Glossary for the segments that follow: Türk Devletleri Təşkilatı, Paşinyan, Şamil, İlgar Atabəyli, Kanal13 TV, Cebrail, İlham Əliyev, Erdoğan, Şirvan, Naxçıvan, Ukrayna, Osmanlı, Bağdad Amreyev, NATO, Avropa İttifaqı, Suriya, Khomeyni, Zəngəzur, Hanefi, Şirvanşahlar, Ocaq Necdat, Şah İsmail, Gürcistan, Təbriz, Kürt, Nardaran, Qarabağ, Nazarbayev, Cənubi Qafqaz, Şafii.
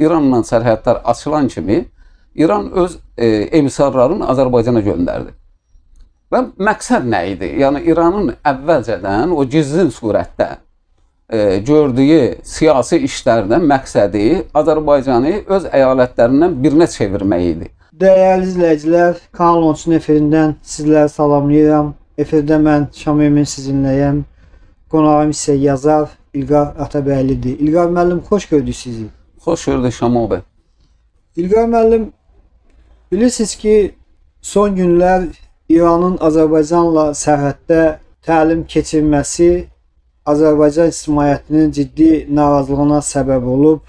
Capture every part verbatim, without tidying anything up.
İranla sərhədlər açılan kimi İran öz e, emisarlarını Azərbaycana göndərdi. Və məqsəd nə idi? Yəni İranın əvvəlcədən o gizlin surətdə e, gördüyü siyasi işlərdən məqsədi Azərbaycanı öz əyalətlərindən birinə çevirmək idi. Dəyərli izləyicilər, Kanal on üçün efirindən sizləri salamlayıram. Efirdə mən Şamimin sizinləyəm. Qonağım isə yazar İlgar Atabəylidir. İlgar müəllim, xoş gördük sizi. Xoş gördük Şamil bəy. İlgar müəllim, bilirsiniz ki, son günlər İranın Azərbaycanla sərhəddə təlim keçirməsi Azərbaycan ictimaiyyətinin ciddi narazılığına səbəb olub.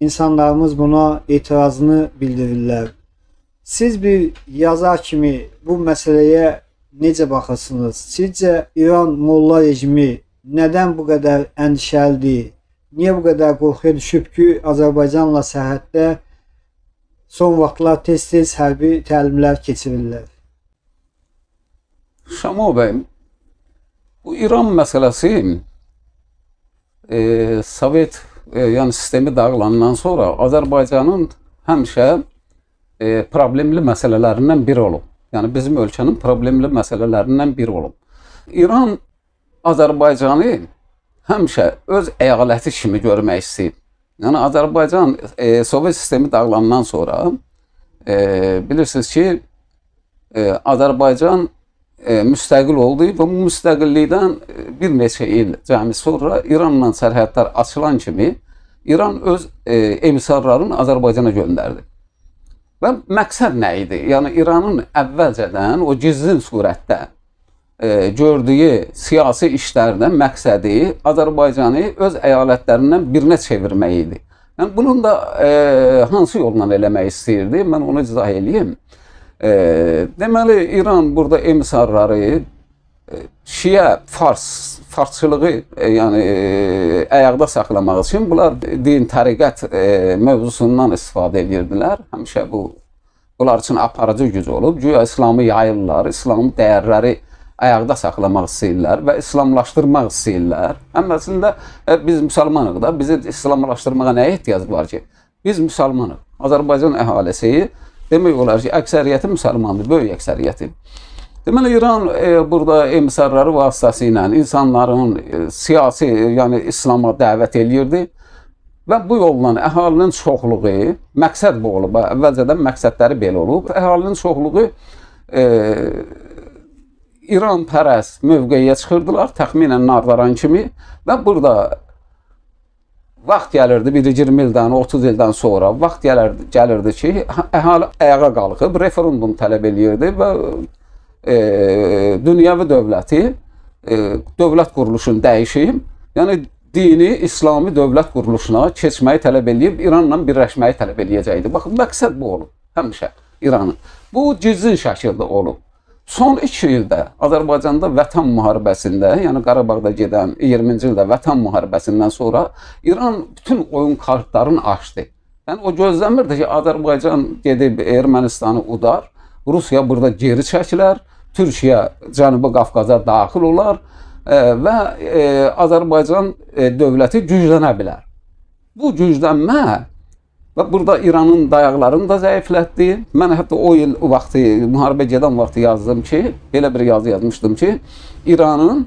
İnsanlarımız buna etirazını bildirirlər. Siz bir yazar kimi bu məsələyə necə baxırsınız? Sizcə İran molla rejimi nədən bu qədər əndişəlidir? Niyə bu qədər qorxuya düşüb ki, Azərbaycanla sərhəddə son vaxtlar tez-tez hərbi təlimlər keçirirlər? Şamo bəy, bu İran məsələsi e, Sovet e, yəni sistemi dağılandan sonra Azərbaycanın həmişə e, problemli məsələlərindən biri olub. Yəni bizim ölkənin problemli məsələlərindən biri olub. İran Azərbaycanı həmişə öz əyaləti kimi görmək istəyib. Yani Azərbaycan e, Sovet sistemi dağılandan sonra e, bilirsiniz ki e, Azərbaycan e, müstəqil oldu və bu müstəqillikdən bir neçə il cəmi sonra İranla sərhədlər açılan kimi İran öz e, emisarlarını Azərbaycana göndərdi. Və məqsəd nə idi? Yəni İranın əvvəlcədən o gizlin surətdə E, gördüyü siyasi işlərdən məqsədi Azərbaycanı öz əyalətlərindən birinə çevirmək idi. Yəni, bunun da e, hansı yolla eləmək istəyirdi? Mən onu izah edeyim. E, deməli, İran burada emisarları e, şiə fars, farsçılığı e, yəni, e, əyaqda saxlamaq üçün bunlar din, təriqət e, mövzusundan istifadə edirdilər. Həmişə bu, bunlar üçün aparıcı güc olub. Güya İslamı yayırlar, İslamın dəyərləri ayaqda saxlamaq istəyirlər və islamlaşdırmaq istəyirlər. Əslində biz müsəlmanıq da, bizi islamlaşdırmağa nə ehtiyac var ki? Biz müsəlmanıq. Azərbaycan əhalisi demək olar ki, əksəriyyəti müsəlmandır, böyük əksəriyyəti. Deməli, İran e, burada emisarları vasitəsilə insanların e, siyasi, yəni İslama dəvət eləyirdi və bu yolla əhalinin çoxluğu, məqsəd bu olub, əvvəlcədən məqsədləri belə olub, əhalinin çoxluğu e, İran pərəs mövqeyə çıxırdılar, təxminən Nardaran kimi və burada vaxt gəlirdi, bir iyirmi ildən, otuz ildən sonra vaxt gəlirdi, gəlirdi ki, əhali ayağa qalxıb referendum tələb eləyirdi və e, dünyavi dövləti, e, dövlət quruluşunu dəyişib, yəni dini, İslami dövlət quruluşuna keçməyi tələb eləyib, İranla birləşməyi tələb eləyəcəkdi. Baxın, məqsəd bu olub, həmişə İranın. Bu gizli şəkildə olub. Son iki ildə Azərbaycanda vətən müharibəsində, yəni Qarabağda gedən iyirminci ildə vətən müharibəsindən sonra İran bütün oyun kartlarını açdı. Yəni o gözləmirdi ki, Azərbaycan gedib Ermənistanı udar, Rusiya burada geri çəkilər, Türkiyə Cənubi Qafqaza daxil olar və Azərbaycan dövləti güclənə bilər. Bu güclənmə və burada İranın dayaqlarını da zəiflətdi. Mən hətta o il vaxtı, müharibə gedən vaxtı yazdım ki, belə bir yazı yazmışdım ki, İranın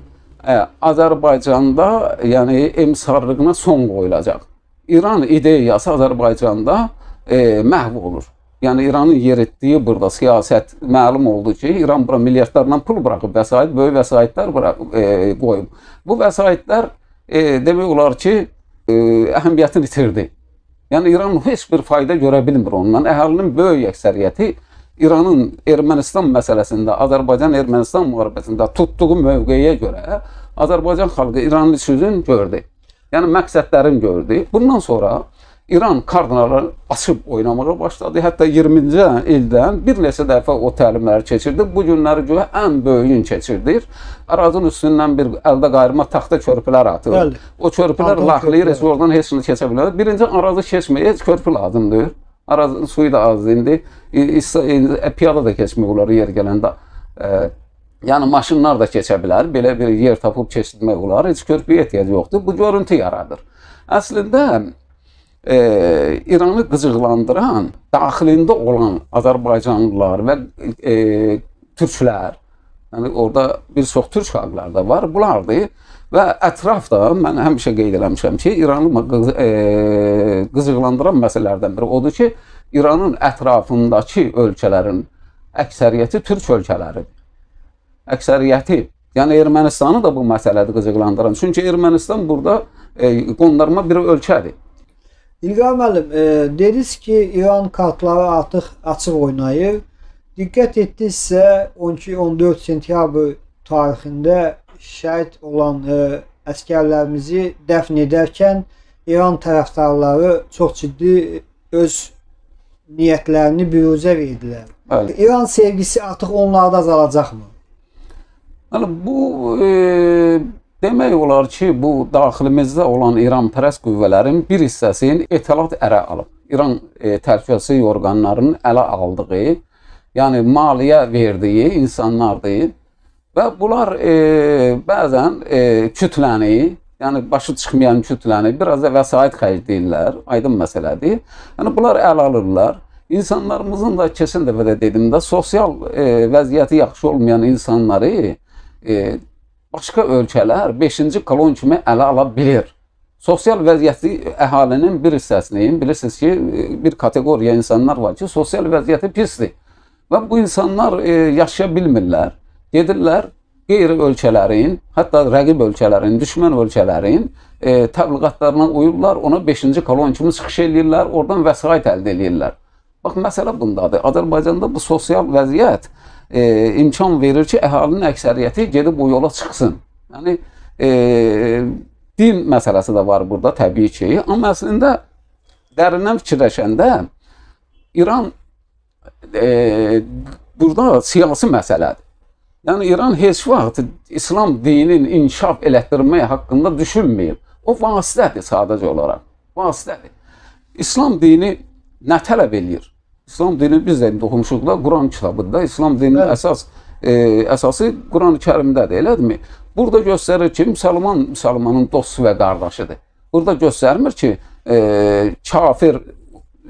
e, Azərbaycanda yəni emsarlığına son qoyulacaq. İran ideyası Azərbaycanda e, məhv olur. Yəni İranın yer etdiyi burada siyasət məlum oldu ki, İran bura milyardlarla pul bırakıb, vəsait, böyük vəsaitlər bırakıb, e, qoyub. Bu vəsaitlər e, demək olar ki, e, əhəmiyyətini itirdi. Yəni İran heç bir fayda görə bilmir ondan. Əhalinin böyük əksəriyyəti İranın Ermənistan məsələsində, Azərbaycan-Ermənistan müharibəsində tutduğu mövqeyə görə Azərbaycan xalqı İranın sözünü gördü. Yəni məqsədlərini gördü. Bundan sonra İran kardinalları açıb oynamağa başladı. Hətta iyirminci ildən bir neçə dəfə o təlimləri keçirdi. Bu günləri görə ən böyüyün keçirdir. Arazın üstündən bir əldə qayırma taxta körpülər atır. Bəli. O körpülər laxlayır, oradan heç nə keçə bilmir. Birinci arazı keçməyə heç körpü lazımdır. Arazın suyu da azdır indi. Piyada da keçmək olar yer gələndə. E, yəni maşınlar da keçə bilər. Belə bir yer tapıb keçirmək olar. Heç körpüyə ehtiyac yoxdur. Bu görüntü yaradır. Əslində Ee, İranı qıcıqlandıran, daxilində olan Azərbaycanlılar və e, türklər, yəni orada bir çox türk xalqları da var, bunlardır. Və ətrafda, mən həmişə qeyd eləmişəm ki, İranı e, qıcıqlandıran məsələlərdən biri odur ki, İranın ətrafındakı ölkələrin əksəriyyəti türk ölkələridir. Əksəriyyəti. Yəni Ermənistanı da bu məsələdə qıcıqlandıran. Çünki Ermənistan burada e, qondarma bir ölkədir. İlgar müəllim, e, dediniz ki, İran kartları artıq açıq oynayır. Diqqət etdinizsə, on iki on dörd sentyabr tarixində şəhid olan e, əskərlərimizi dəfn edərkən İran tərəfdarları çox ciddi öz niyyətlərini büruzə verdilər. Bəli. İran sevgisi artıq onlarda azalacaqmı? Yəni, bu... E... Demək olar ki, bu daxilimizdə olan İran-pərəst qüvvələrin bir hissəsinin etilat ərə alıb. İran e, Təhlükəsizlik orqanlarının ələ aldığı, yəni maliyyə verdiyi insanlardır. Və bunlar e, bəzən e, kütləni, yəni başı çıxmayan kütləni biraz da vəsait xərcləyirlər, aydın məsələdir. Yəni bunlar ələ alırlar. İnsanlarımızın da keçən dəfə də dediyimdə sosial e, vəziyyəti yaxşı olmayan insanları e, başqa ölkələr beşinci kolon kimi ələ ala bilir. Sosial vəziyyəti əhalinin bir hissəsinin, bilirsiniz ki, bir kateqoriya insanlar var ki, sosial vəziyyəti pisdir. Və bu insanlar e, yaşaya bilmirlər. Gedirlər qeyri ölkələrin, hətta rəqib ölkələrin, düşmən ölkələrin e, təbliğatlarına uyurlar, ona beşinci kolon kimi çıxış edirlər, oradan vəsait əldə edirlər. Bax, məsələ bundadır. Azərbaycanda bu sosial vəziyyət E, imkan verir ki, əhalinin əksəriyyəti gedib bu yola çıxsın. Yəni, e, din məsələsi də var burada təbii ki. Amma əslində, dərindən fikirləşəndə İran e, burada siyasi məsələdir. Yəni, İran heç vaxt İslam dininin inkişaf elətdirmək haqqında düşünməyib. O vasitədir sadəcə olaraq. Vasitədir. İslam dini nə tələb eləyir? İslam dini biz də oxumuşuqda Quran kitabında, İslam dininin evet. əsas e, əsası Quran-ı Kərimdədir, elədirmi? Burada göstərir ki, müsəlman müsəlmanın dostu və qardaşıdır. Burada göstərmir ki, e, kafir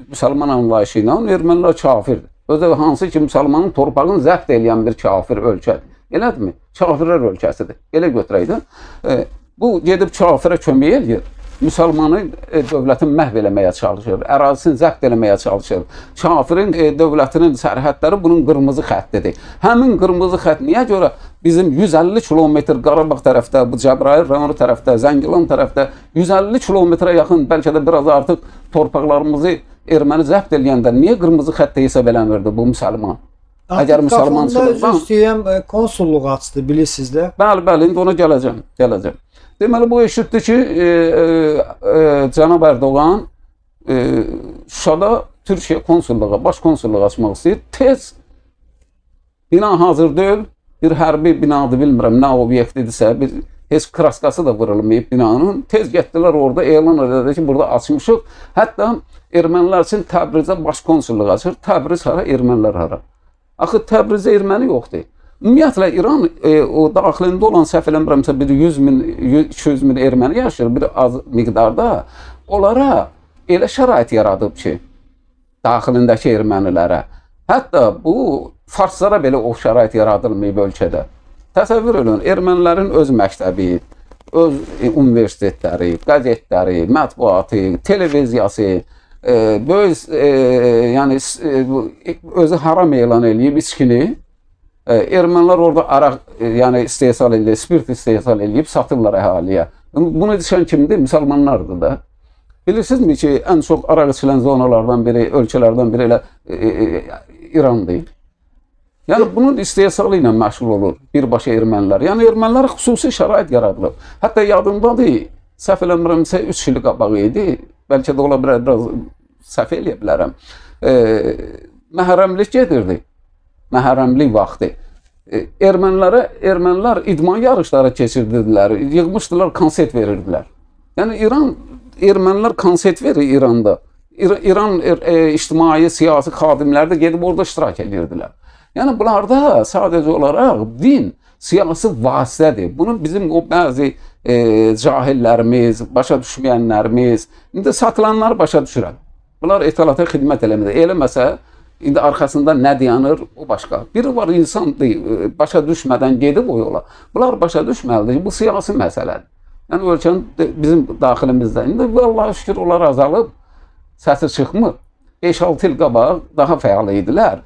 müsəlman anlayışı ilə ermənilər kafirdir. Özə hansı ki, müsəlmanın torpağını zəbt eləyən bir kafir ölkədir, elədirmi? Kafirlər ölkəsidir, elə götürək də. E, bu gedib kafirə kömək eləyir. Müsəlmanı e, dövlətin məhv eləməyə çalışır, ərazisini zəbt eləməyə çalışır. Kafirin e, dövlətinin sərhədləri bunun qırmızı xəttidir. Həmin qırmızı xətt niyə görə bizim yüz əlli kilometr Qarabağ tərəfdə, bu Cebrail rayonu tərəfdə, Zengilan tərəfdə yüz əlli kilometrə yaxın, bəlkə də biraz artıq torpaqlarımızı erməni zəbt eləyəndə niyə qırmızı xəttə hesab eləmirdi bu müsəlman? Əgər müsəlmançılıqdan... İstəyən konsulluq açdı, bilirsiniz də. Bəli, bəli, indi ona gələcəm, gələcəm. Deməli, bu eşitdir ki, e, e, Cənab Erdoğan e, Şuşada Türkiyə konsulluğa, baş konsulluğa açmaq istəyir. Tez bina hazır deyil, bir hərbi binadır, bilmirəm, nə obyektidirsə, bir, heç kraskası da vurulmayıb binanın. Tez getdilər orada, elan edildi ki, burada açmışıq. Hətta ermənilər üçün Təbrizdə baş konsulluğa açır. Təbriz hara, ermənilər hara. Axı Təbrizdə erməni yoxdur. Ümumiyyətlə, İran e, o daxilində olan səhv eləmirəmsə bir yüz min, iki yüz min erməni yaşayır bir az miqdarda. Onlara elə şərait yaradıb ki, daxilindəki ermənilərə. Hətta bu, farslara belə o şərait yaradılmayıb ölkədə. Təsəvvür edin, ermənilərin öz məktəbi, öz universitetləri, qəzetləri, mətbuatı, televiziyası, e, böyük, e, yəni, e, özü haram elan eləyib içkini. Ermənilər orada araq, yəni istehsal eləyib, spirt istehsal eləyib, satırlar əhaliyə. Bunu düşən kimdir? Müsəlmanlardır da. Bilirsinizmi ki, ən çox araq içilən zonalardan biri, ölkələrdən biri elə e, e, İrandır. Yəni bunun istehsalı ilə məşğul olur birbaşa ermənilər. Yəni ermənilərə xüsusi şərait yaradılıb. Hətta yadımdadır, səhv eləmirəmsə üç il qabağı idi, bəlkə də ola bilər, biraz səhv eləyə bilərəm. E, Məhərrəmlik gedirdi. Məhərrəmlik vaxtı. Ermənilərə, ermənilər idman yarışları keçirdilər, yığmışdılar, konsert verirdilər. Yəni İran, ermənilər konsert verir İranda. İr İran e, ictimai, siyasi xadimləri də gedib orada iştirak edirdilər. Yəni bunlarda sadəcə olaraq din siyasi vasitədir. Bunun bizim o bəzi e, cahillərimiz, başa düşməyənlərimiz, indi satılanları başa düşürəm. Bunlar etalata xidmət eləmədir. Eləməsə, indi arkasında ne diyanır o başka. Biri var insan değil, başa düşmeden gedib o yola. Bunlar başa düşməlidir. Bu siyasi məsələdir. Yani ölkənin bizim daxilimizdə. İndi vallahi şükür onlar azalıb, səsi çıxmır. beş altı il qabaq daha fəal idilər.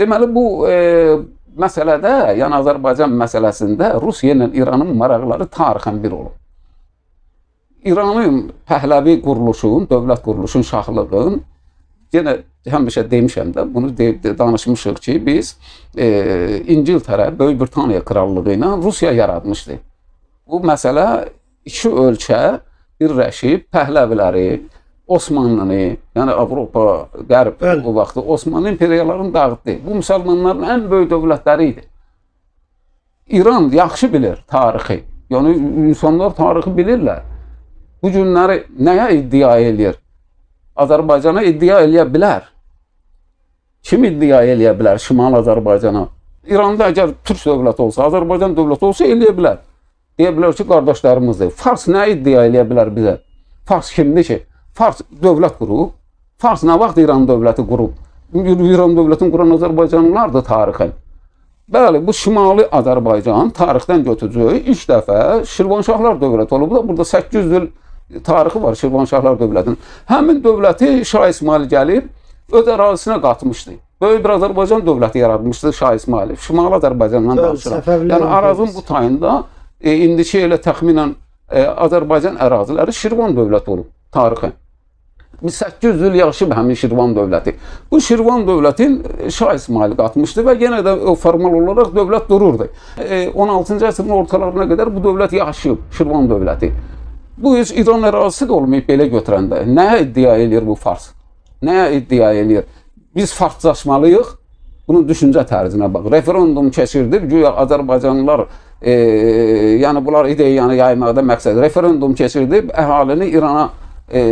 Deməli bu e, məsələdə, yani Azərbaycan məsələsində Rusiya ilə İranın maraqları tarixən bir olub. İranın pəhləvi quruluşun, dövlət quruluşun, şahlığın yenə həmişə demişəm də, bunu de, de, danışmışıq ki, biz e, İngiltərə, Böyük Britaniya Krallığı ilə Rusiya yaratmışdı. Bu məsələ iki ölkə birləşib pəhləviləri, Osmanlını, yəni Avropa, Qərb o vaxtı Osmanlı imperiyalarını dağıtdı. Bu müsəlmanların ən böyük dövlətləri idi. İran yaxşı bilir tarixi, yəni insanlar tarixi bilirlər. Bu günləri nəyə iddia edir? Azərbaycana iddia eləyə bilər. Kim iddia eləyə bilər Şimal Azərbaycana? İranda əgər Türk dövləti olsa, Azərbaycan dövləti olsa eləyə bilər. Deyə bilər ki, qardaşlarımızdır. Fars nə iddia eləyə bilər bizə? Fars kimdir ki? Fars dövlət qurub. Fars nə vaxt İran dövləti qurub? İran dövlətini quran Azərbaycanlılardır tarixin. Bəli, bu Şimali Azərbaycan tarixdən götürücü ilk dəfə Şirvanşahlar dövləti olub da burada səkkiz yüz il tarixi var Şirvanşahlar dövlətinin. Həmin dövləti Şah İsmail gəlib öz ərazisinə qatmışdı. Böyük bir Azərbaycan dövləti yaratmışdı Şah İsmail. Şimali Azərbaycandan danışıram. Yəni Arazın bu tayında e, indiki elə təxminən e, Azərbaycan əraziləri Şirvan dövləti olub tarixi. Biz səkkiz yüz il yaşayıb həmin Şirvan dövləti. Bu Şirvan dövlətin Şah İsmail qatmışdı və yenə də o, formal olaraq dövlət dururdu. E, on altıncı əsrin ortalarına qədər bu dövlət yaşayıb Şirvan dövləti. Bu heç İran ərazisi də olmayıb belə götürəndə. Nəyə iddia eləyir bu Fars? Nəyə iddia eləyir? Biz farslaşmalıyıq, bunun düşüncə tərzinə bax. Referendum keçirdir, güya Azərbaycanlılar, e, yəni bunlar ideyanı yaymaqda məqsəd. Referendum keçirdir, əhalini İrana, e,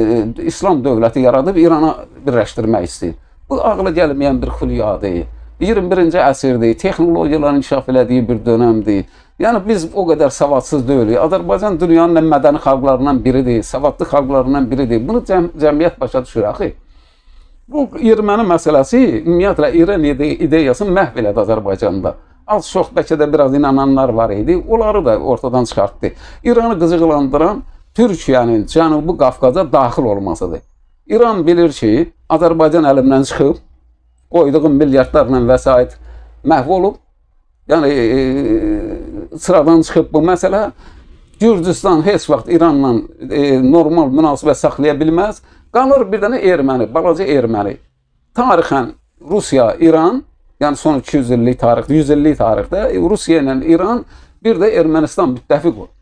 İslam dövləti yaradıb İrana birləşdirmək istəyir. Bu ağla gəlməyən bir xülyadır. iyirmi birinci əsrdir, texnologiyaların inkişaf elədiyi bir dönəmdir. Yəni biz o qədər savadsız deyilik. Azərbaycan dünyanın ən mədəni xalqlarından biridir, savadlı xalqlarından biridir. Bunu cəm cəmiyyət başa düşür axı. Bu erməni məsələsi ümumiyyətlə İran ideyasını məhv elədi Azərbaycanda. Az çox bəlkə də biraz inananlar var idi, onları da ortadan çıxartdı. İranı qıcıqlandıran Türkiyənin Cənubi Qafqaza daxil olmasıdır. İran bilir ki, Azərbaycan əlimdən çıxıb, qoyduğum milyardlarla vəsait məhv olub. Yəni e, sıradan çıxıb bu məsələ. Gürcistan heç vaxt İranla e, normal münasibət saxlaya bilməz. Qalır bir dənə erməni, balaca erməni. Tarixən Rusiya, İran, yəni son iki yüz illik tarixdə, yüz illik tarixdə Rusiya ilə İran, bir də Ermənistan müttəfiq olur.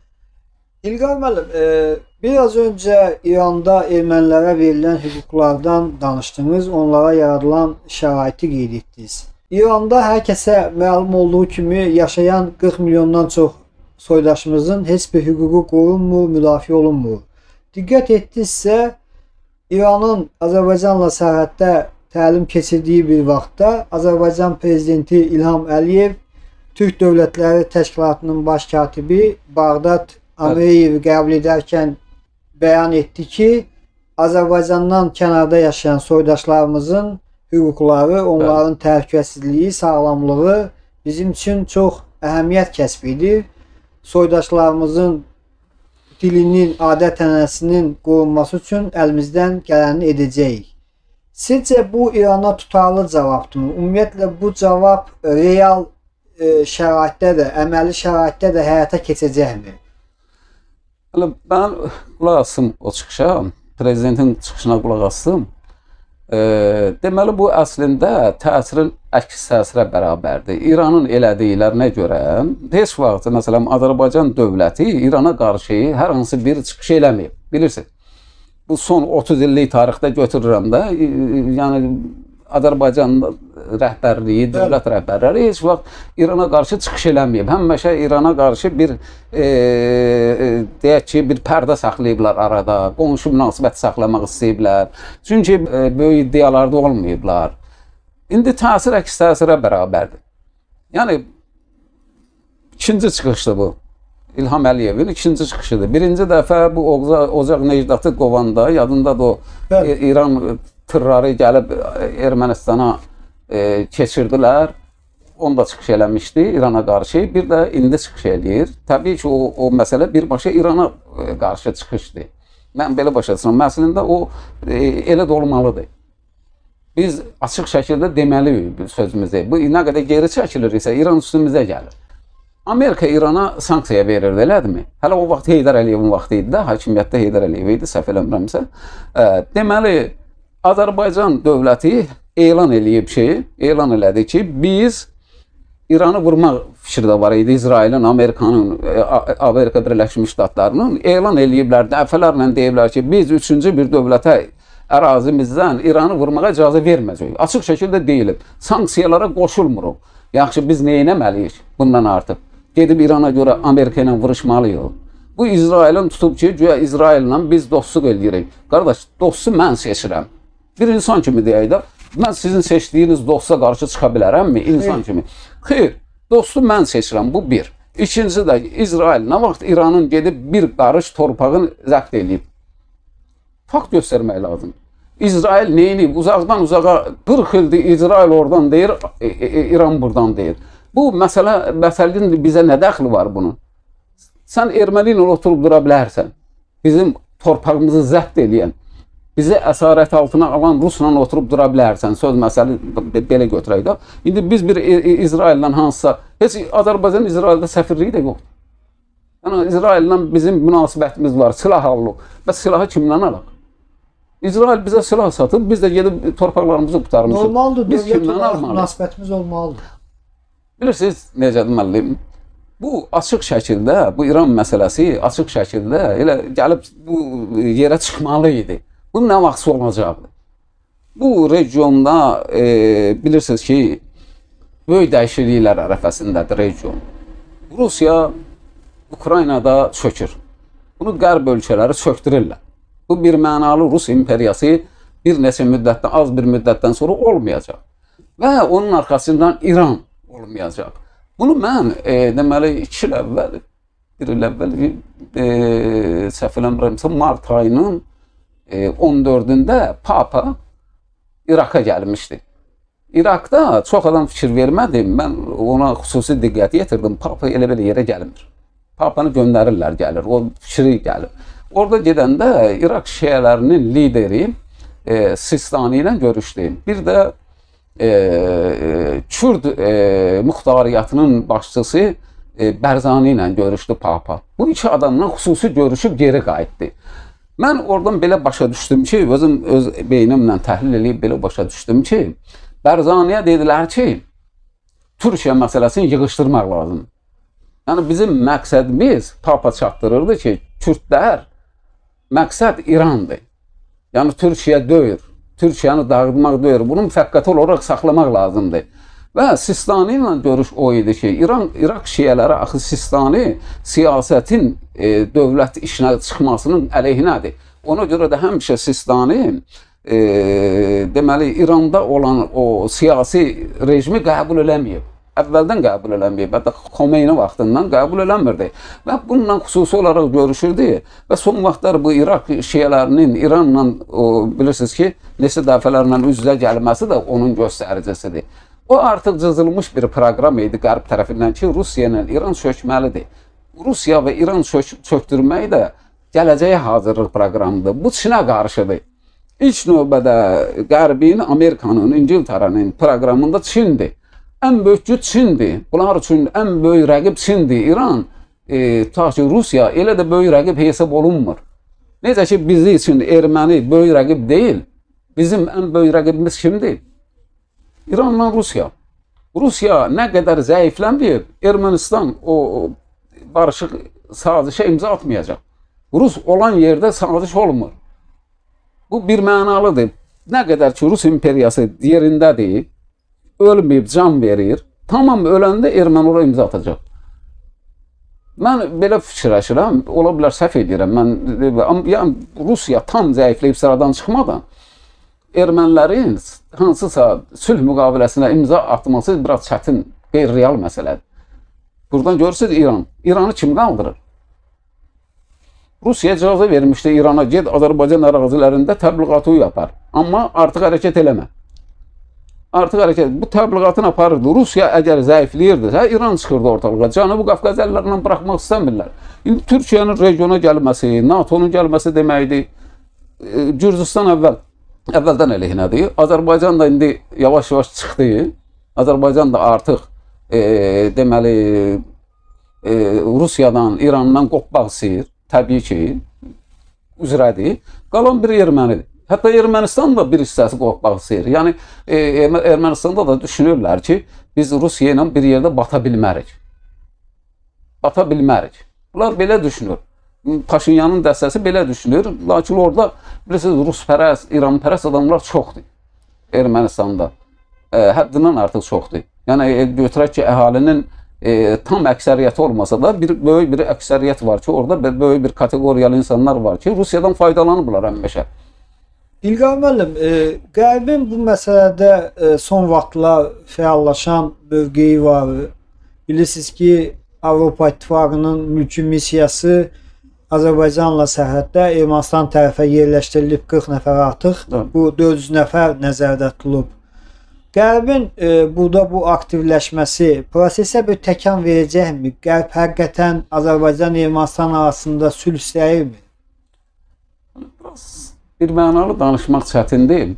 İlgar müəllim, e, biraz öncə İranda ermənilərə verilən hüquqlardan danışdınız, onlara yaradılan şəraiti qeyd etdiniz. İranda hər kəsə məlum olduğu kimi yaşayan qırx milyondan çox soydaşımızın heç bir hüququ qorunmur, müdafiə olunmur. Diqqət etdinizsə, İranın Azərbaycanla sərhəddə təlim keçirdiyi bir vaxtda Azərbaycan prezidenti İlham Əliyev Türk Devletleri Təşkilatının baş katibi Bağdad Amreyevi qəbul edərkən bəyan etdi ki, Azərbaycandan kənarda yaşayan soydaşlarımızın hüquqları, onların təhlükəsizliyi, sağlamlığı bizim üçün çox əhəmiyyət kəsb edir. Soydaşlarımızın dilinin, adət-ənənəsinin qorunması üçün əlimizdən gələni edəcəyik. Sizcə bu İrana tutarlı cavabdırmı? Ümumiyyətlə bu cavab real e, şəraitdə də, əməli şəraitdə də həyata keçəcəkmi? Mən qulaq asım o çıxışa, prezidentin çıxışına qulaq asım. E, deməli bu əslində təsirin əks təsirə bərabərdir. İranın elədiklərinə görə heç vaxt məsələn Azərbaycan dövləti İrana qarşı hər hansı bir çıxış eləməyib. Bilirsiniz. Bu son otuz illik tarixdə götürürəm də, e, yəni Azərbaycan rəhbərliyi, dövlət rəhbərləri heç vaxt İrana qarşı çıxış eləməyib. Həmişə İrana qarşı bir e, deyək ki, bir pərdə saxlayıblar arada, qonşu münasibət saxlamaq istəyiblər. Çünki e, böyük iddialarda olmayıblar. İndi təsir əks təsirə bərabərdir. Yəni İkinci çıxışdır bu. İlham Əliyevin ikinci çıxışıdır. Birinci dəfə bu Ocaq Necdatı qovanda, yadında da o Bəli. İran tırları gəlib Ermənistana e, keçirdilər. Onda çıxış eləmişdi İrana qarşı. Bir də indi çıxış eləyir. Təbii ki, o, o məsələ birbaşa İrana qarşı çıxışdır. Mən belə başa düşürəm. Əslində o e, elə də olmalıdır. Biz açıq şəkildə deməliyik sözümüzü. Bu nə qədər geri çəkilirsə İran üstümüzə gəlir. Amerika İrana sanksiya verirdi, elədimi? Hələ o vaxt Heydər Əliyevin vaxtı idi də, hakimiyyətdə Heydər Əliyev idi, səhv eləmirəmsə. E, deməli, Azərbaycan dövləti elan eləyib ki, elan elədi ki, biz İranı vurmaq fikri də var idi. İsrailin, Amerikanın, Amerika Birləşmiş Ştatlarının elan eləyiblər, dəfələrlə deyiblər ki, biz üçüncü bir dövlətə ərazimizdən İranı vurmağa icazə verməyəcəyik. Açıq şəkildə deyilib. Sanksiyalara qoşulmuruq. Yaxşı, biz nə etməliyik bundan artıq? Gedib İrana görə Amerika ilə vuruşmalıyıq. Bu İsrailin tutub ki, güya İsraillə biz dostluq eləyirik. Qardaş, dostu mən seçirəm. Bir insan kimi deyək də. Mən sizin seçdiyiniz dosta qarşı çıxa bilərəmmi insan kimi? Xeyr, dostu mən seçirəm, bu bir. İkinci də İsrail nə vaxt İranın gedib bir qarış torpağını zəbt eləyib? Fakt göstərmək lazım. İsrail neyini? Uzaqdan uzağa qırx ildir İsrail oradan deyir, İran buradan deyir. Bu məsələ, məsələnin bizə nə dəxli var bunun? Sən erməni ilə oturub dura bilərsən, bizim torpağımızı zəbt eləyən, bizi əsarət altına alan Rusla oturub dura bilərsən, söz məsəli belə götürək də. İndi biz bir İsraillə hansısa, heç Azərbaycan İsraildə səfirliyi də yoxdur. Yəni, İsraillə bizim münasibətimiz var, silah alıq. Bəs silahı kimdən alaq? İsrail bizə silah satıb, biz də gedib torpaqlarımızı qutarmışıq. Normaldır, dövlət olaraq münasibətimiz olmalıdır. Bilirsiniz, necədir müəllim? Bu açıq şəkildə, bu İran məsələsi açıq şəkildə elə gəlib bu yerə çıxmalı idi. Bu nə vaxt olacaqdır? Bu regionda e, bilirsiniz ki, böyük dəyişikliklər ərəfəsindədir region. Rusiya Ukraynada çökür. Bunu qərb ölkələri çöktürürlər. Bu bir mənalı Rus imperiyası bir neçə müddətdən, az bir müddətdən sonra olmayacaq. Və onun arxasından İran olmayacaq. Bunu mən e, deməli iki il əvvəl, bir il əvvəl e, səhv eləmirəmsə mart ayının on dördündə Papa İraka gəlmişdi. İrakda çox adam fikir vermədi, mən ona xüsusi diqqət yetirdim. Papa elə belə yerə gəlmir. Papanı göndərirlər, gəlir, o fikri gəlir. Orada gedəndə İraq şiələrinin lideri e, Sistani ilə görüşdü. Bir də e, Kürt e, muxtariyyatının başçısı e, Bərzani ilə görüşdü Papa. Bu iki adamla xüsusi görüşüb geri qayıtdı. Mən oradan belə başa düşdüm ki, özüm öz beynimlə təhlil eləyib belə başa düşdüm ki, Bərzaniyə dedilər ki, Türkiyə məsələsini yığışdırmaq lazım. Yəni bizim məqsədimiz, Papa çatdırırdı ki, Kürdlər məqsəd İrandır. Yəni Türkiyə döyür, Türkiyəni dağıtmaq döyür, bunun müvəqqəti olaraq saxlamaq lazımdır. Və Sistani ilə görüş o idi ki, İran, İraq şiələri axı Sistani siyasətin e, dövlət işinə çıxmasının əleyhinədir. Ona görə də həmişə Sistani e, deməli İranda olan o siyasi rejimi qəbul eləməyib. Əvvəldən qəbul eləməyib, hətta Khomeyni vaxtından qəbul eləmirdi. Və bununla xüsusi olaraq görüşürdü. Və son vaxtlar bu İraq şiələrinin İranla o, bilirsiniz ki, neçə dəfələrlə üz-üzə gəlməsi də onun göstəricisidir. O artıq cızılmış bir proqram idi Qərb tərəfindən ki, Rusiya ilə İran çökməlidir. Rusiya və İran çök çöktürmək də gələcəyə hazırlıq proqramıdır. Bu Çinə qarşıdır. İlk növbədə Qərbin, Amerikanın, İngiltərənin proqramında Çindir. Ən böyük güc Çindir. Bunlar üçün ən böyük rəqib Çindir. İran, e, ta ki Rusiya elə də böyük rəqib hesab olunmur. Necə ki, bizi üçün erməni böyük rəqib deyil. Bizim ən böyük rəqibimiz kimdir? İranla Rusiya. Rusiya nə qədər zəifləməyib, Ermənistan o barışıq sazişə imza atmayacaq. Rus olan yerdə saziş olmur. Bu bir mənalıdır. Nə qədər ki Rus imperiyası yerindədir, ölməyib, can verir, tamam öləndə erməni ora imza atacaq. Mən belə fikirləşirəm, ola bilər səhv edirəm. Mən, yəni Rusiya tam zəifləyib sıradan çıxmadan, ermənilərin hansısa sülh müqaviləsinə imza atması biraz çətin, qeyri-real məsələdir. Buradan görürsünüz İran. İranı kim kaldırır? Rusiya cevabı vermişdi İran'a, ged Azerbaycan arazilerinde təbliğatı yapar. Ama artık hareket eleme. Artık hareket, bu təbliğatını aparırdı. Rusiya eğer zayıflayırdı, İran çıkırdı ortalığa. Cənubi Qafqaz əllərindən bırakmak istəmirlər. İndi Türkiye'nin regiona gelmesi, NATO'nun gelmesi demektir. Gürcistan evvel, evvelden əleyhinədir. Azerbaycan da indi yavaş yavaş çıxdı. Azerbaycan da artık e, demeli e, Rusiyadan, İrandan qopmaq istəyir. Təbii ki, üzrədir. Qalan bir ermənidir. Hətta Ermənistan da bir hissəsi qorxmaq istəyir. Yəni, e, Ermənistanda da düşünürlər ki, biz Rusiya ilə bir yerdə bata bilmərik. Bata bilmərik. Bunlar belə düşünür. Paşinyanın dəstəsi belə düşünür. Lakin orada, bilirsiniz, Ruspərəst, İranpərəst adamlar çoxdur. Ermənistanda. E, həddindən artıq çoxdur. Yəni, götürək ki, əhalinin E, tam əksəriyyəti olmasa da bir böyük bir əksəriyyət var ki, orada böyük bir kategoriyalı insanlar var ki, Rusiyadan faydalanırlar həmişə. İlgar müəllim, e, qərbin bu məsələdə e, son vaxtlar fəallaşan mövqeyi var. Bilirsiniz ki, Avropa İttifaqının mülki missiyası Azərbaycanla sərhəddə Ermənistan tərəfə yerləşdirilib, qırx nəfər artıq. Hı. Bu dörd yüz nəfər nəzərdə tutulub. Qərbin e, burada bu aktivləşməsi prosesə bir təkan verəcəkmi? Qərb həqiqətən Azərbaycan-Ermənistan arasında sülh istəyirmi? Bir mənalı danışmaq çətindir.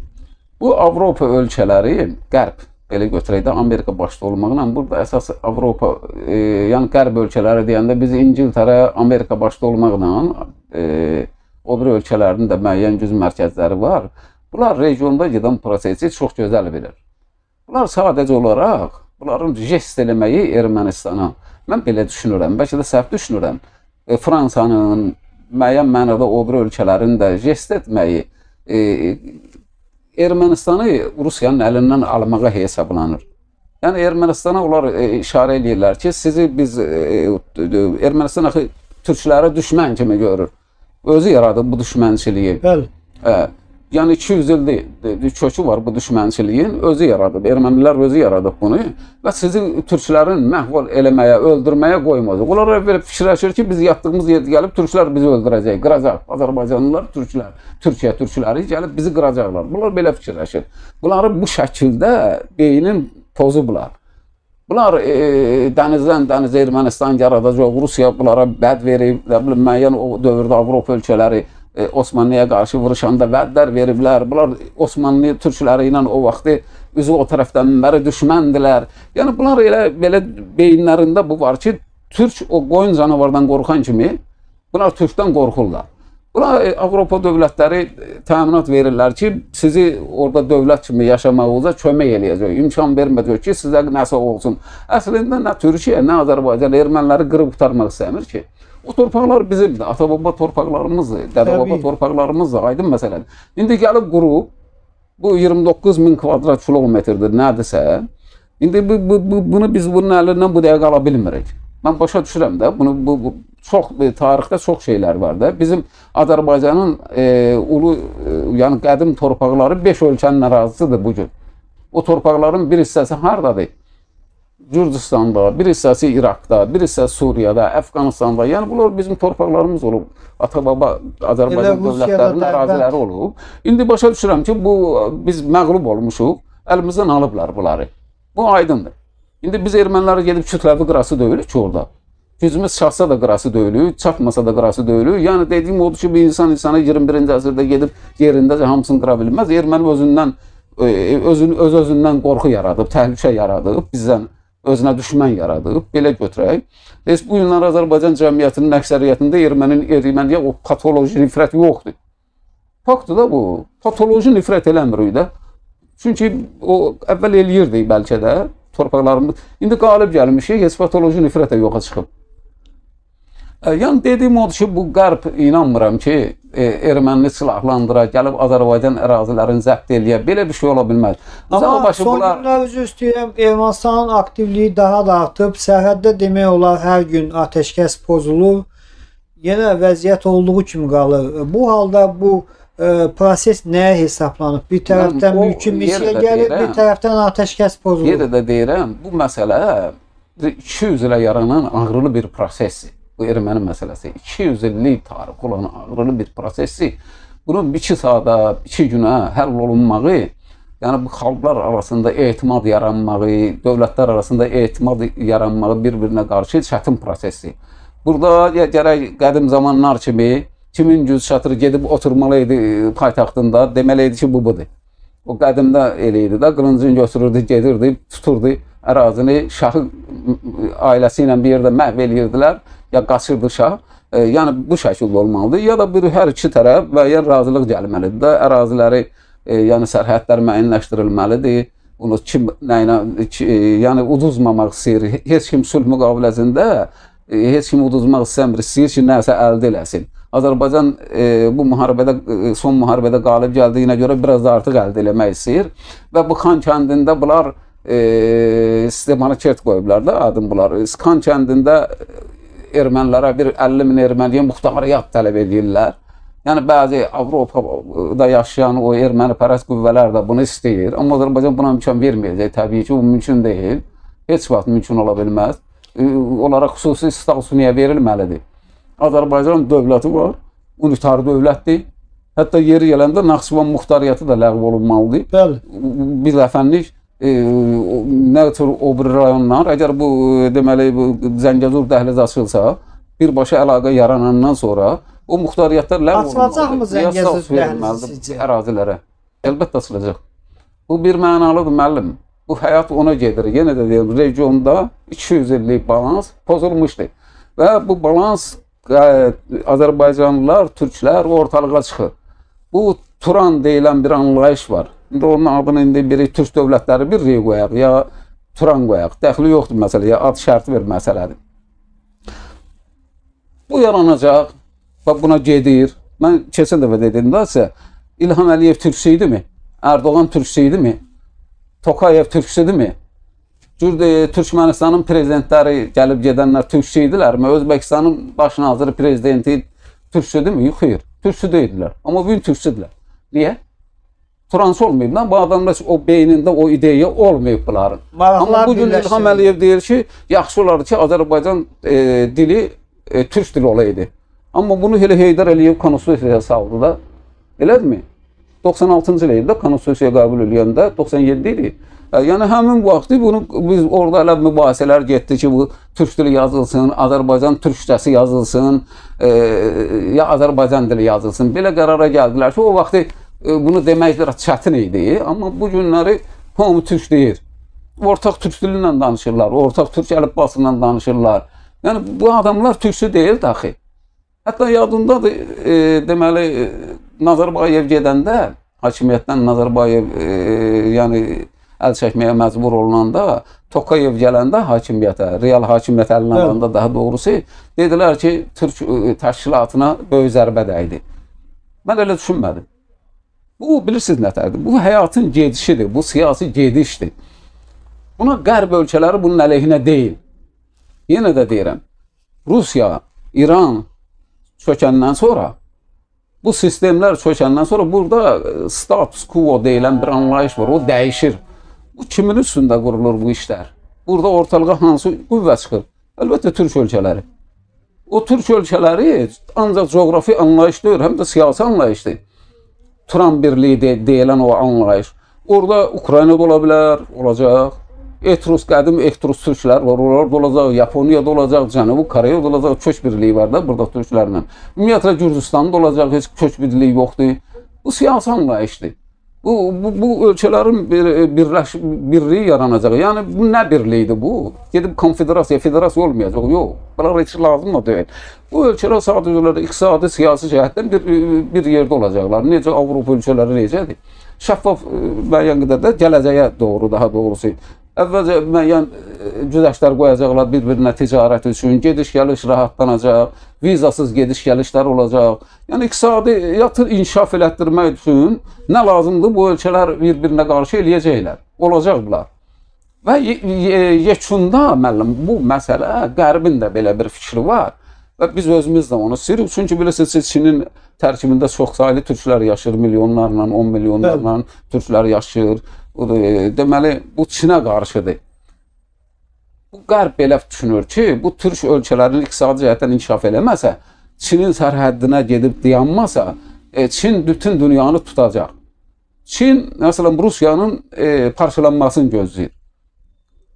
Bu Avropa ölkələri, Qərb, belə götürək də Amerika başda olmaqla, burada əsas Avropa, e, yəni Qərb ölkələri deyəndə biz İngiltərə, Amerika başda olmaqla, e, o bir ölkələrin də müəyyən güc mərkəzləri var. Bunlar regionda gedən prosesi çox gözəl bilir. Bunlar sadəcə olaraq, bunların jest eləməyi Ermənistana, mən belə düşünürəm, bəlkə də səhv düşünürəm, e, Fransanın, müəyyən mənada o bir ölkələrin də jest etməyi, e, Ermənistanı Rusiyanın əlindən almağa hesablanır. Yəni Ermənistana onlar e, işarə edirlər ki, sizi biz, e, Ermənistan axı türklərə düşmən kimi görür. Özü yaradır bu düşmənçiliyi. Bəli. E, Yəni iki yüz ildir kökü var bu düşmənçiliyin, özü yaradıb, ermənilər özü yaradıb bunu və sizi türklərin məhv eləməyə, öldürməyə qoymaz. Onlar belə fikirləşir ki, biz yatdığımız yerdə gəlib türklər bizi öldürəcək, qıracaq. Azərbaycanlılar, türklər, Türkiyə türkləri gəlib bizi qıracaqlar. Bunlar belə fikirləşir. Bunları bu şəkildə beynin tozu bular. Bunlar e, dənizdən dənizə Ermənistan yaradacaq, Rusiya bunlara bəd verib, müəyyən o dövrdə Avropa ölkələri Osmanlıya qarşı vuruşanda vədlər veriblər. Bunlar Osmanlı türkləri ilə o vaxtı üzü o tərəfdən bəri düşməndilər. Yəni bunlar elə belə beyinlərində bu var ki, türk o qoyun canavardan qorxan kimi bunlar türkdən qorxurlar. Bunlar Avropa dövlətləri təminat verirlər ki, sizi orada dövlət kimi yaşamağınıza kömək eləyəcək, imkan verməyəcək ki, sizə nəsə olsun. Əslində nə Türkiyə, nə Azərbaycan erməniləri qırıb qurtarmaq istəmir ki. O torpaqlar bizimdir, ata-baba torpaqlarımızdır, dədə-baba torpaqlarımızdır, aydın məsələdir. İndi gəlib qrup, bu iyirmi doqquz min kvadrat kilometrdir, nədirsə, indi bu, bu, bu, bunu biz bunun əlindən bu dəqiqə ala bilmirik. Mən başa düşürəm də, bunu, bu, bu, çox, tarixdə çox şeylər var da, bizim Azərbaycanın e, ulu, e, yəni qədim torpaqları beş ölkənin ərazisidir bugün. O torpaqların bir hissəsi hardadır? Gürcistanda, bir hissəsi İraqda, bir hissəsi Suriyada, Əfqanistanda. Yəni bunlar bizim torpaqlarımız olub. Ata-baba Azərbaycan dövlətlərinin əraziləri olub. İndi başa düşürəm ki, bu biz məğlub olmuşuq. Əlimizdən alıblar bunları. Bu aydındır. İndi biz ermənilərə gedib kütləvi qırası döyülük ki orada. Gücümüz çatsa da qırası döyülük, çatmasa da qırası döyülük. Yəni dediyim odur ki, bir insan insana iyirmi birinci əsrdə gedib yerindəcə hamısını qıra bilməz. Erməni özündən, özün, öz özündən qorxu yaradıb, təhlükə yaradıb, bizdən özünə düşmən yaradıb, belə götürək. Biz bu günlər Azərbaycan cəmiyyətinin əksəriyyətində ermənin, erməniyə o patoloji nifrət yoxdur. Faktı da bu, patoloji nifrət eləmirik də. Çünki o əvvəl eləyirdik bəlkə də torpaqlarımız. İndi qalib gəlmişik, heç patoloji nifrət də yoxa çıxıb. Yəni dediyim odur ki, bu qərb inanmıram ki, e, ermənini silahlandıra, gəlib Azərbaycan ərazilərini zəbt eləyə, belə bir şey ola bilməz. Zaman, son bunlar... günlər üzü istəyirəm, Ermənistanın aktivliyi daha da artıb, sərhəddə demək olar hər gün ateşkəs pozulur, yenə vəziyyət olduğu kimi qalır. Bu halda bu e, proses nəyə hesablanıb? Bir tərəfdən mülki missiya gəlir, bir tərəfdən ateşkəs pozulur. Yerə də deyirəm, bu məsələ iki yüz ilə yaranan ağrılı bir prosesi. Bu ermeni meselesi. iki yüz illik tarix olan ağrılı bir prosesi. Bunun iki saata, iki günə həll olunmağı, yəni bu xalqlar arasında etimad yaranmağı, dövlətlər arasında etimad yaranmağı bir-birinə qarşı çətin prosesi. Burada gərək qədim zamanlar kimi kimin göz çatır gedib oturmalıydı paytaxtında, deməliydi ki, bu budur. O qədimdə elə idi də, qılıncını götürürdü, gedirdi, tuturdu ərazini, şahı ailəsi ilə bir yerdə məhv eləyirdilər, ya qaçırdı şah. Yəni bu şəkildə olmalıdır, ya da bir hər iki tərəf müəyyən razılıq gəlməlidir də, əraziləri, e, yəni sərhədlər müəyyənləşdirilməlidir, bunu kim nəyinə, ki, e, yəni uduzmamaq istəyir, heç kim sülh müqaviləsində, e, heç kim uduzmaq istəmir, istəyir ki, nəsə əldə eləsin. Azərbaycan e, bu müharibədə, son müharibədə qalib gəldiyinə görə biraz da artıq əldə eləmək istəyir və bu Xan kəndində bunlar e, sistemana kert qoyublar da, adım bunlar, Xan kəndində ermənilərə bir əlli min erməniyə muxtariyyat tələb edirlər. Yəni bəzi Avropada yaşayan o erməni pərəst qüvvələr də bunu istəyir. Amma Azərbaycan buna imkan verməyəcək. Təbii ki, bu mümkün deyil. Heç vaxt mümkün ola bilməz. Onlara xüsusi statusuniyə verilməlidir. Azərbaycan dövləti var. Unitar dövlətdir. Hətta yeri gələndə Naxçıvan muxtariyyatı da ləğv olunmalıdır. Bəli. Bir dəfənlik nə tür o bir rayonlar, əgər bu deməli bu Zəngəzur dəhlizi açılsa, birbaşa əlaqə yaranandan sonra o muxtariyyətlər ləğv olunmalıdır. Açılacaq mı Zəngəzur ərazilərə? Əlbəttə açılacaq. Bu bir mənalıdır müəllim. Bu həyat ona gedir. Yenə də deyim, regionda iki yüz illik balans pozulmuşdur. Və bu balans Azərbaycanlılar, türklər ortalığa çıxır. Bu Turan deyilən bir anlayış var. İndi onun adını indi biri Türk Devletleri bir rey qoyaq, ya Turan qoyaq. Dəxli yoxdur məsələ, ya ad şərti bir məsələdir. Bu yaranacaq və buna gedir. Mən keçən dəfə dediyimdə isə İlham Əliyev türkçü idimi? Erdoğan türkçü idimi? Tokayev türkçü idimi? Türkmenistanın prezidentləri gəlib gedənlər türkçü idilərmi? Özbekistanın baş naziri prezidenti türkçü idimi? Yox, xeyr. Türkçü deyildilər. Amma bugün türkçüdürlər. Niyə? Trans olmayıb da, bu adamlar o beynində o ideya olmayıb bunların. Amma bugün İlham Əliyev deyir ki, yaxşı olardı ki, Azərbaycan e, dili e, türk dili olaydı. Amma bunu hele Heydər Əliyev konstitusiyaya saldı da, elədirmi? doxsan altıncı il idi, konstitusiyaya qəbul edəndə doxsan yeddi idi. Yəni həmin vaxtı bunu biz orada elə mübahisələr getdi ki, bu türk dili yazılsın, Azərbaycan türkçəsi yazılsın, e, ya Azərbaycan dili yazılsın. Belə qərara gəldilər ki, o vaxtı bunu deməkdir, çətin idi. Amma bu günləri hamı türk deyir. Ortaq türk dili ilə danışırlar, ortaq türk əlifbası ilə danışırlar. Yəni bu adamlar türkçü deyil daxil. Hətta yadındadır, e, deməli, Nazarbayev gedəndə, hakimiyyətdən Nazarbayev e, yəni əl çəkməyə məcbur olunanda, Tokayev gələndə hakimiyyətə, real hakimiyyət əlinə alanda daha doğrusu, dedilər ki, Türk təşkilatına böyük zərbə dəydi. Mən elə düşünmədim. Bu, bilirsiniz nətərdir, bu həyatın gedişidir, bu siyasi gedişdir. Buna qərb ölkələri bunun əleyhinə deyil. Yenə də deyirəm, Rusiya, İran çökəndən sonra, bu sistemlər çökəndən sonra burada status quo deyilən bir anlayış var, o dəyişir. Bu kimin üstündə qurulur bu işlər? Burada ortalığa hansı qüvvə çıxır? Əlbəttə, türk ölkələri. O türk ölkələri ancaq coğrafi anlayış deyil, həm də siyasi anlayışdır. Turan birliği de, deyilən o anlayış. Orada Ukrayna da ola bilər, olacaq. Etrus, qədim Etrus türklər var, orada olacaq. Yaponiyada olacaq, Cənubi Qafqazda olacaq. Kök birliği var da burada türklərlə. Ümumiyyətlə, Gürcistan'da olacaq, heç kök birliği yoxdur. Bu siyasi anlayışdır. Bu, bu, bu ölkələrin bir, birləş, birliği yaranacaq. Yəni, bu nə birliyidir bu? Gedib konfederasiya, federasiya olmayacaq. Yox, bunlar heç lazım da deyil. Bu ölkələr sadəcə iqtisadi, siyasi cəhətdən bir, bir yerdə olacaqlar. Necə Avropa ölkələri necədir? Şəffaf müəyyən qədər də gələcəyə doğru, daha doğrusu. Əvvəlcə müəyyən güzəştlər qoyacaqlar bir-birinə ticarət üçün. Gediş-gəliş rahatlanacaq, vizasız gediş-gəlişlər olacaq. Yəni, iqtisadiyyatı inkişaf elətdirmək üçün nə lazımdır? Bu ölkələr bir-birinə qarşı eləyəcəklər, olacaqlar. Və yekunda, müəllim, bu məsələ qərbin də belə bir fikri var. Və biz özümüz də onu istəyirik. Çünki bilirsiniz, Çinin tərkibində çoxsaylı türklər yaşır, milyonlarla, on milyonlarla türklər yaşır. Deməli, bu Çinə qarşıdır. Qərb belə düşünür ki, bu türk ölkələrinin iqtisadi cəhətdən inkişaf eləməsə, Çinin sərhəddinə gedib dayanmasa, e, Çin bütün dünyanı tutacaq. Çin, mesela Rusiyanın e, parçalanmasını gözləyir.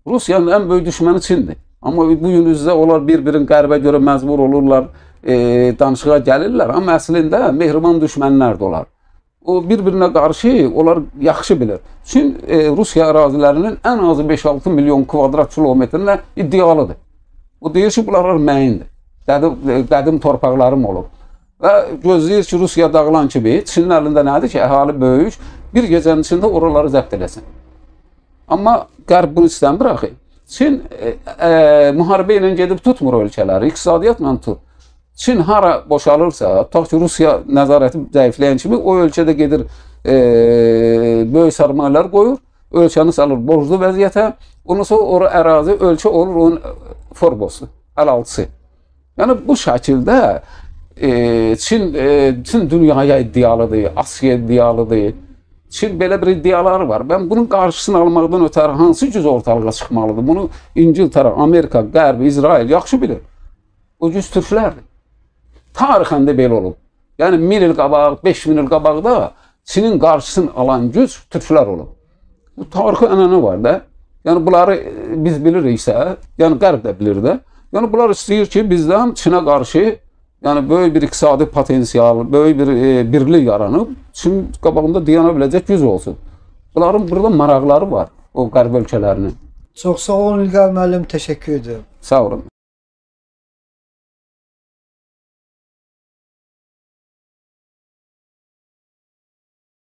Rusiyanın en büyük düşmanı Çindir. Ama bugün üzrə onlar bir-birin qərbə görə məcbur olurlar, e, danışığa gəlirlər. Ama əslində mehriban düşmənlərdir onlar. O bir-birinə qarşı onlar yaxşı bilir. Çin e, Rusiya ərazilərinin en azı beş altı milyon kvadrat kilometrinlə iddialıdır. O deyir ki, bunlar məyindir. Qədim, qədim torpaqlarım olub. Və gözləyir ki, Rusiya dağılan kimi, Çinin əlində nədir ki, əhali böyük, bir gecənin içində oraları zəbt eləsin. Amma Qərb bunu istəmir axı. Çin e, e, müharibə ilə gedib tutmur ölkələri, iqtisadiyyatla tutur. Çin hara boşalırsa, tutaq ki, Rusiya nəzarəti zəifləyən kimi, o ölkədə gedir e, böyük sarmaylar qoyur, ölkəni salır borclu vəziyyətə, ondan sonra ora ərazi ölkə olur onun forbosu, əl-altısı. Yəni bu şəkildə e, Çin, e, Çin dünyaya iddialıdır, Asiya iddialıdır. Çin belə bir iddiaları var. Ben bunun qarşısını almaqdan ötəri hansı güc ortalığa çıxmalıdır? Bunu İngiltərə, Amerika, Qərb, İsrail yaxşı bilir. O güc türklərdir. Tarixən də belə olub. Yəni min il qabaq, beş min il qabaqda Çinin qarşısını alan güc türklər olub. Bu tarixi ənənə var da. Yəni bunları biz biliriksə, yəni Qərb də bilir də. Yani bunlar istiyor ki bizden Çin'e karşı yani böyle bir iqtisadi potansiyel, böyle bir e, birlik yaranıp Çin qabağında dayanabilecek yüz olsun. Bunların burada maraqları var o Qərb ölkələrinin. Çox sağ olun İlgar müəllim, teşekkür ederim. Sağ olun.